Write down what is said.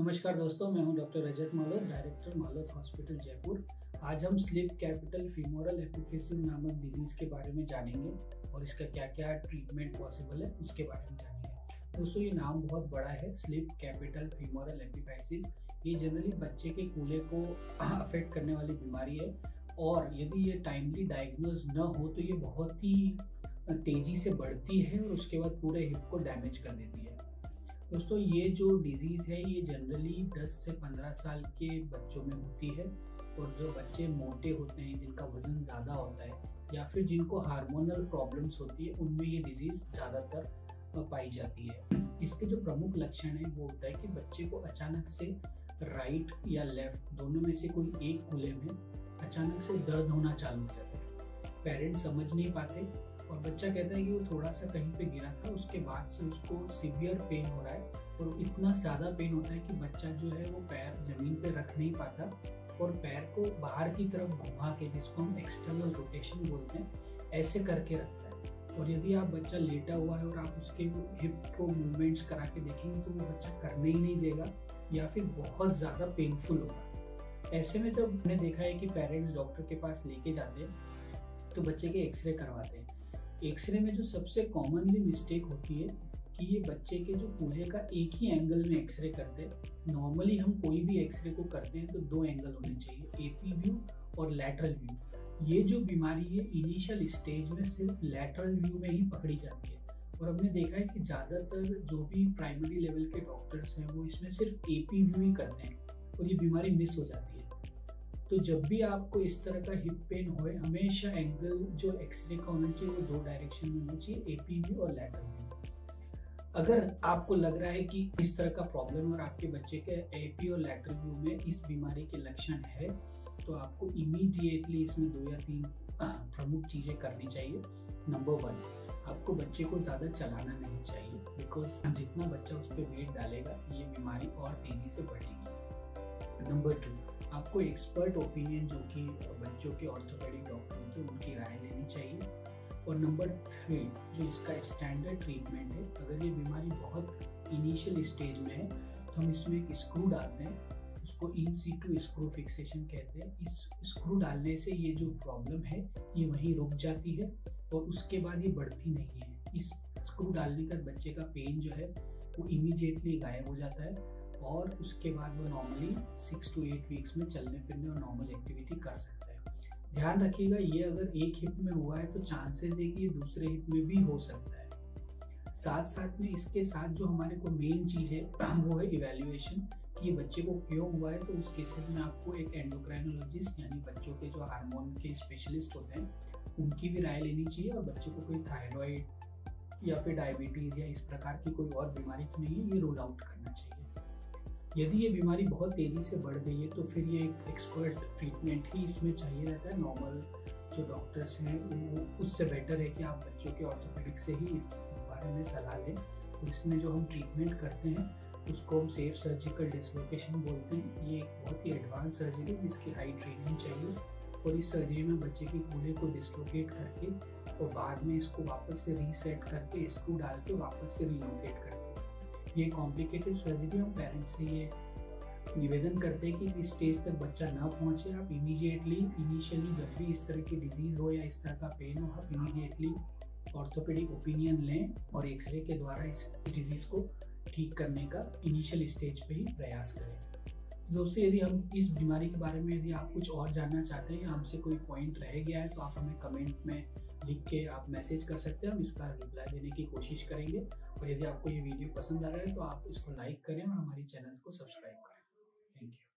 नमस्कार दोस्तों, मैं हूं doctor Rajat Malot, director Malot hospital Jaipur. आज हम स्लिप कैपिटल फीमोरल एपिफिसिस नामक डिजीज़ के बारे में जानेंगे और इसका क्या क्या ट्रीटमेंट पॉसिबल है उसके बारे में जानेंगे। दोस्तों, ये नाम बहुत बड़ा है, स्लिप कैपिटल फीमोरल एपिफिसिस। ये जनरली बच्चे के कूल्हे को अफेक्ट करने वाली बीमारी है और यदि ये टाइमली डायग्नोज न हो तो ये बहुत ही तेज़ी से बढ़ती है और उसके बाद पूरे हिप को डैमेज कर देती है। दोस्तों, ये जो डिजीज़ है ये जनरली 10 से 15 साल के बच्चों में होती है और जो बच्चे मोटे होते हैं, जिनका वज़न ज़्यादा होता है या फिर जिनको हार्मोनल प्रॉब्लम्स होती है, उनमें ये डिजीज़ ज़्यादातर पाई जाती है। इसके जो प्रमुख लक्षण हैं वो होता है कि बच्चे को अचानक से राइट या लेफ्ट दोनों में से कोई एक कूल्हे में अचानक से दर्द होना चालू हो जाता है। पेरेंट्स समझ नहीं पाते और बच्चा कहता है कि वो थोड़ा सा कहीं पे गिरा था, उसके बाद से उसको सीवियर पेन हो रहा है और इतना ज़्यादा पेन होता है कि बच्चा जो है वो पैर ज़मीन पे रख नहीं पाता और पैर को बाहर की तरफ घुमा के, जिसको हम एक्सटर्नल रोटेशन बोलते हैं, ऐसे करके रखता है। और यदि आप बच्चा लेटा हुआ है और आप उसके हिप को मूवमेंट्स करा के देखेंगे तो वो बच्चा करने ही नहीं देगा या फिर बहुत ज़्यादा पेनफुल होगा। ऐसे में जब हमने देखा है कि पेरेंट्स डॉक्टर के पास लेके जाते हैं तो बच्चे के एक्सरे करवाते हैं। एक्सरे में जो सबसे कॉमनली मिस्टेक होती है कि ये बच्चे के जो कूल्हे का एक ही एंगल में एक्सरे करते हैं। नॉर्मली हम कोई भी एक्सरे को करते हैं तो दो एंगल होने चाहिए, एपी व्यू और लैटरल व्यू। ये जो बीमारी है इनिशियल स्टेज में सिर्फ लैटरल व्यू में ही पकड़ी जाती है और हमने देखा है कि ज़्यादातर जो भी प्राइमरी लेवल के डॉक्टर्स हैं वो इसमें सिर्फ एपी व्यू ही करते हैं और ये बीमारी मिस हो जाती है। तो जब भी आपको इस तरह का हिप पेन होए, हमेशा एंगल जो एक्सरे का होना चाहिए वो दो डायरेक्शन में होना चाहिए, एपी व्यू और लैटरल व्यू। अगर आपको लग रहा है कि इस तरह का प्रॉब्लम और आपके बच्चे के एपी और लैटरल व्यू में इस बीमारी के लक्षण है तो आपको इमीडिएटली इसमें दो या तीन प्रमुख चीज़ें करनी चाहिए। नंबर वन, आपको बच्चे को ज़्यादा चलाना नहीं चाहिए, बिकॉज जितना बच्चा उस पर वेट डालेगा ये बीमारी और तेज़ी से बढ़ेगी। नंबर टू, आपको एक्सपर्ट ओपिनियन जो कि बच्चों के ऑर्थोपेडिक डॉक्टर होते हैं उनकी राय लेनी चाहिए। और नंबर थ्री, जो इसका स्टैंडर्ड ट्रीटमेंट है, अगर ये बीमारी बहुत इनिशियल स्टेज में है तो हम इसमें एक स्क्रू डालते हैं, उसको इन-सिटू स्क्रू फिक्सेशन कहते हैं। इस स्क्रू डालने से ये जो प्रॉब्लम है ये वहीं रुक जाती है और उसके बाद ये बढ़ती नहीं है। इस स्क्रू डालने का बच्चे का पेन जो है वो इमीडिएटली गायब हो जाता है और उसके बाद वो नॉर्मली 6 to 8 वीक्स में चलने फिरने और नॉर्मल एक्टिविटी कर सकता है। ध्यान रखिएगा, ये अगर एक हिप में हुआ है तो चांसेस है कि ये दूसरे हिप में भी हो सकता है। साथ साथ में इसके साथ जो हमारे को मेन चीज़ है वो है इवेल्युएशन, कि ये बच्चे को क्यों हुआ है। तो उस केसेस में आपको एक एंडोक्राइनोलॉजिस्ट यानी बच्चों के जो हार्मोन के स्पेशलिस्ट होते हैं उनकी भी राय लेनी चाहिए और बच्चे को कोई थायराइड या फिर डायबिटीज़ या इस प्रकार की कोई और बीमारी तो नहीं है, ये रूल आउट करना चाहिए। यदि ये बीमारी बहुत तेज़ी से बढ़ गई है तो फिर ये एक एक्सपर्ट ट्रीटमेंट ही इसमें चाहिए रहता है। नॉर्मल जो डॉक्टर्स हैं वो उससे बेटर है कि आप बच्चों के ऑर्थोपेडिक से ही इस बारे में सलाह लें। तो इसमें जो हम ट्रीटमेंट करते हैं उसको हम सेफ सर्जिकल डिस्लोकेशन बोलते हैं। ये एक बहुत ही एडवांस सर्जरी है जिसकी हाई ट्रेनिंग चाहिए और इस सर्जरी में बच्चे के कूल्हे को डिस्लोकेट करके और बाद में इसको वापस से रीसेट करके, स्क्रू डाल के वापस से रिलोकेट करते हैं। ये कॉम्प्लिकेटेड सर्जरी, हम पेरेंट्स से ये निवेदन करते हैं कि इस स्टेज तक बच्चा ना पहुंचे। आप इनिशियली जब भी इस तरह की डिजीज़ हो या इस तरह का पेन हो, आप इमीडिएटली ऑर्थोपेडिक ओपिनियन लें और एक्सरे के द्वारा इस डिजीज़ को ठीक करने का इनिशियल स्टेज पे ही प्रयास करें। दोस्तों, यदि हम इस बीमारी के बारे में यदि आप कुछ और जानना चाहते हैं या हमसे कोई पॉइंट रह गया है तो आप हमें कमेंट में लिख के आप मैसेज कर सकते हैं, हम इसका रिप्लाई देने की कोशिश करेंगे। और यदि आपको ये वीडियो पसंद आ रहा है तो आप इसको लाइक करें और हमारे चैनल को सब्सक्राइब करें। Thank you.